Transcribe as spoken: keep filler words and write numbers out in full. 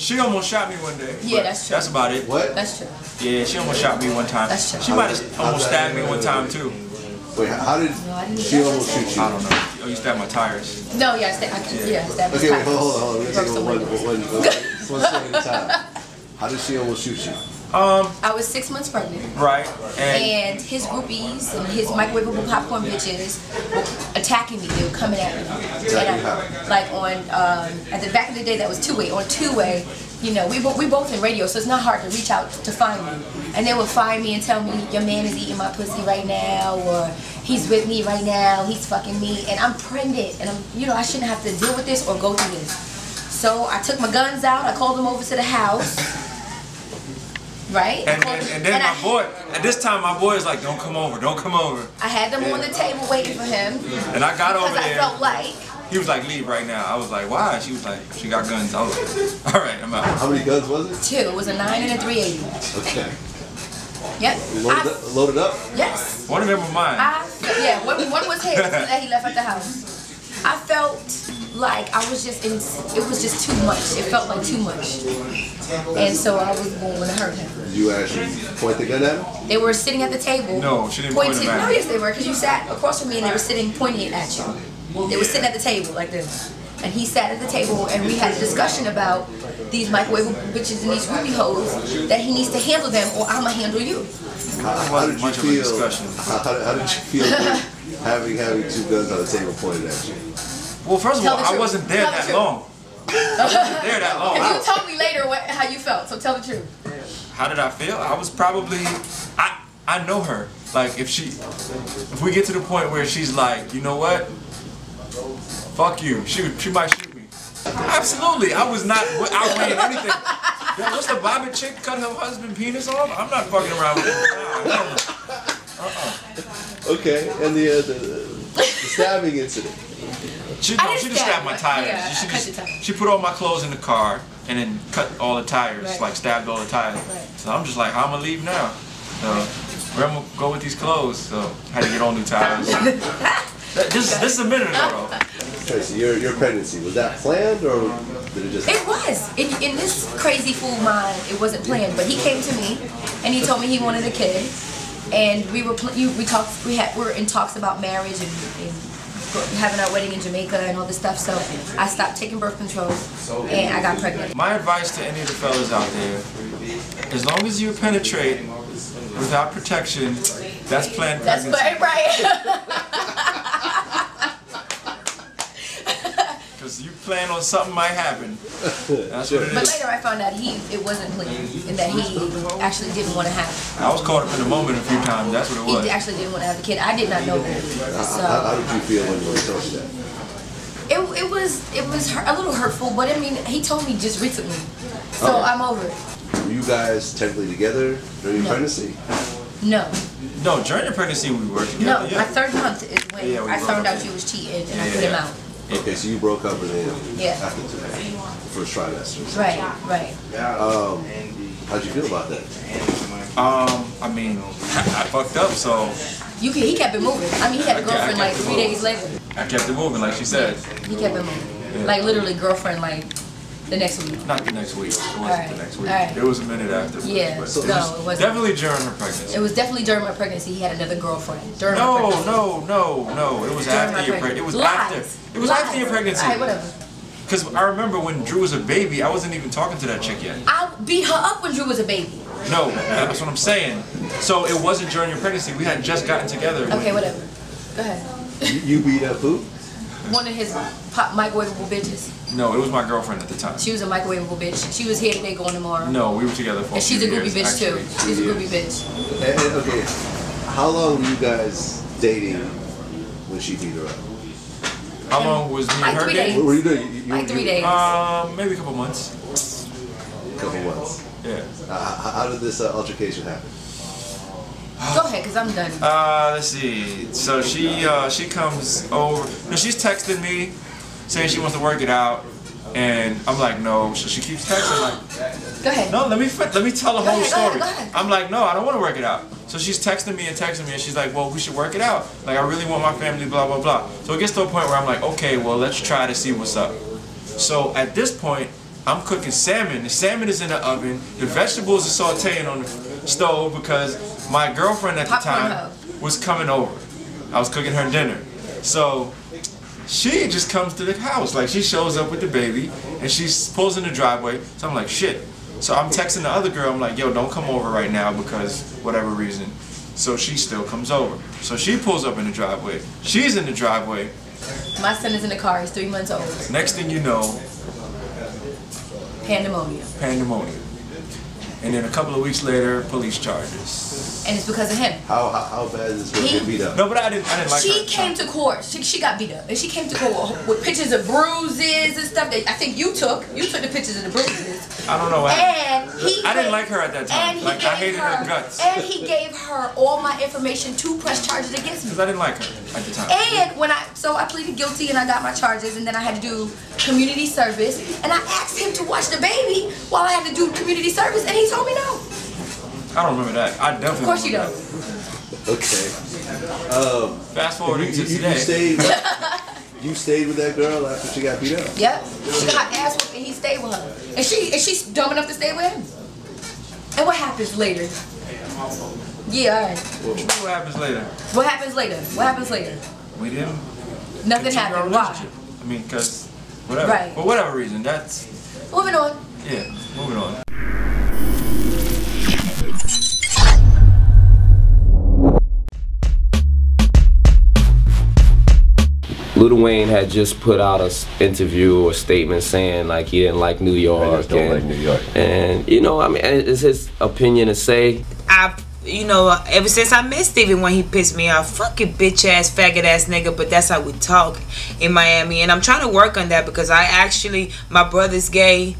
She almost shot me one day. Yeah, that's true. That's about it. What? That's true. Yeah, she almost shot me one time. That's true. She might have almost stabbed me one time too. Wait, how did no, she almost shoot you? I don't know. Oh, you stabbed my tires. No, yeah, I stabbed yeah. yeah, stab okay, my tires. Okay, hold on, hold on. We're gonna take one, one, one, one second at a time. How did she almost shoot you? Um, I was six months pregnant. Right. And, and his groupies and his microwavable popcorn bitches were attacking me. They were coming at me. And I, like on um, at the back of the day, that was two way. On two way, you know, we we both in radio, so it's not hard to reach out to find me. And they would find me and tell me, your man is eating my pussy right now, or he's with me right now, he's fucking me, and I'm pregnant, and I'm, you know, I shouldn't have to deal with this or go through this. So I took my guns out. I called them over to the house. Right? And, and, and then and my I, boy, at this time my boy is like, don't come over, don't come over. I had them yeah. on the table waiting for him. And I got over I there. Felt like. He was like, leave right now. I was like, why? She was like, she got guns. I was like, all right, I'm out. How many guns was it? Two. It was a nine and a three eighty. Okay. Yep. Loaded, I, up, loaded up? Yes. One of them was mine. I, yeah, one, one was his that he left at the house. I felt like I was just in, it was just too much. It felt like too much. And so I was going to hurt him. Did you actually point the gun at him? They were sitting at the table. No, she didn't pointing, point them at No, yes they were, because you sat across from me and they were sitting pointing at you. They were sitting at the table like this. And he sat at the table and we had a discussion about these microwave bitches and these groupie hoes, that he needs to handle them or I'ma handle you. How, how did you feel, how, how did you feel having, having two guns on the table pointed at you? Well, first of all, I wasn't there that long. I wasn't there that long. You told me later what, how you felt, so tell the truth. How did I feel? I was probably, I I know her. Like, if she, if we get to the point where she's like, you know what? Fuck you. She, she might shoot me. Absolutely. I was not outweighing anything. What's the Bobby chick cut her husband's penis off? I'm not fucking around with her. Uh-uh. Okay, and the, uh, the, the stabbing incident. She, no, she just stabbed my tires. Yeah, she, she, just, tires. She put all my clothes in the car and then cut all the tires, right. like stabbed all the tires. Right. So I'm just like, how am I gonna leave now? So where am I gonna go with these clothes? So I had to get on new tires. this, this is a minute ago. Traci, your, your pregnancy, was that planned or did it just happen? It was. In, in this crazy fool mind, it wasn't planned. But he came to me and he told me he wanted a kid. And we were, you, we talked, we had, we were in talks about marriage and, and having our wedding in Jamaica and all this stuff, so I stopped taking birth control and I got pregnant. My advice to any of the fellas out there, as long as you penetrate without protection, that's planned pregnancy. That's right. Because you plan on something might happen. That's what it is. But later I found out he it wasn't planned and that he actually didn't want to have it. I was caught up in the moment a few times. That's what it was. He actually didn't want to have the kid. I did not know that. So, how, how did you feel when you told that? It it was it was a little hurtful, but I mean he told me just recently, so oh. I'm over it. Were you guys technically together during your no. pregnancy? No. No, during the pregnancy we were together. No, yeah. My third month is when yeah, we I found out you was cheating and yeah, I put him out. Okay, so you broke up with him yeah. after that first trimester. Right, right. Um, how'd you feel about that? Um, I mean, I fucked up, so. You can, he kept it moving. I mean, he had a girlfriend like three days later. I kept it moving, like she said. Yeah, he kept it moving. Yeah. Like literally, girlfriend, like the next week. Not the next week. It wasn't right. the next week. Right. It was a minute after. Yeah. But so it no, was it wasn't. Definitely during her pregnancy. It was definitely during my pregnancy. He had another girlfriend. During no, my pregnancy. no, no, no. It was during after your pregnancy. It was Lies. after. It was Lies. after your pregnancy. All right, whatever. Because I remember when Drew was a baby, I wasn't even talking to that chick yet. I beat her up when Drew was a baby. No, that's what I'm saying. So it wasn't during your pregnancy. We had just gotten together. Okay, whatever. Go ahead. You, you beat up who? One of his pop microwavable bitches. No, it was my girlfriend at the time. She was a microwavable bitch. She was here today, going tomorrow. No, we were together for. And she's a groupie bitch too. She's a groupie bitch. And, and, okay, how long were you guys dating when she beat her up? How long was me and like her dating? What were you doing? You, you, like three you, days. Um, maybe a couple months. A couple months. Yeah. Uh, how did this uh, altercation happen? Go ahead, cause I'm done. Uh, let's see. So she uh, she comes over. No, she's texting me, saying she wants to work it out, and I'm like, no. So she keeps texting like, go ahead. No, let me let me tell the go whole ahead, story. Go ahead, go ahead. I'm like, no, I don't want to work it out. So she's texting me and texting me, and she's like, well, we should work it out. Like, I really want my family, blah blah blah. So it gets to a point where I'm like, okay, well, let's try to see what's up. So at this point, I'm cooking salmon. The salmon is in the oven. The vegetables are sauteing on the stove because my girlfriend at the time was coming over. I was cooking her dinner. So she just comes to the house. Like, she shows up with the baby and she pulls in the driveway. So I'm like, shit. So I'm texting the other girl. I'm like, yo, don't come over right now because whatever reason. So she still comes over. So she pulls up in the driveway. She's in the driveway. My son is in the car. He's three months old. Next thing you know, pandemonium. Pandemonium. And then a couple of weeks later, police charges. And it's because of him. How how, how bad is this? He, beat up? No, but I didn't. I didn't like. She her. came to court. She she got beat up, and she came to court with, with pictures of bruises and stuff that I think you took. You took the pictures of the bruises. I don't know. And I, he I gave, didn't like her at that time. And like, I hated her, her guts. And he gave her all my information to press charges against me. Because I didn't like her at the time. And when I so I pleaded guilty and I got my charges, and then I had to do community service, and I asked him to watch the baby while I had to do community service, and he told me no. I don't remember that. I definitely. Of course you don't. That. Okay. Um, Fast forwarding you, to you, today. You stayed, you stayed with that girl after she got beat up. Yep. She got ass whipped and he stayed with her. And she and she's dumb enough to stay with him. And what happens later? Yeah. All right. What happens later? What happens later? What happens later? We didn't. Nothing happened. Why? I mean, cause whatever. Right. For whatever reason, that's. Moving on. Yeah. Moving on. Lil Wayne had just put out an interview or statement saying like he didn't like New York. I just don't and, like New York. And you know, I mean, it's his opinion to say. I, you know, ever since I met Stevie when he pissed me off, fucking bitch ass, faggot ass nigga, but that's how we talk in Miami. And I'm trying to work on that because I actually, my brother's gay.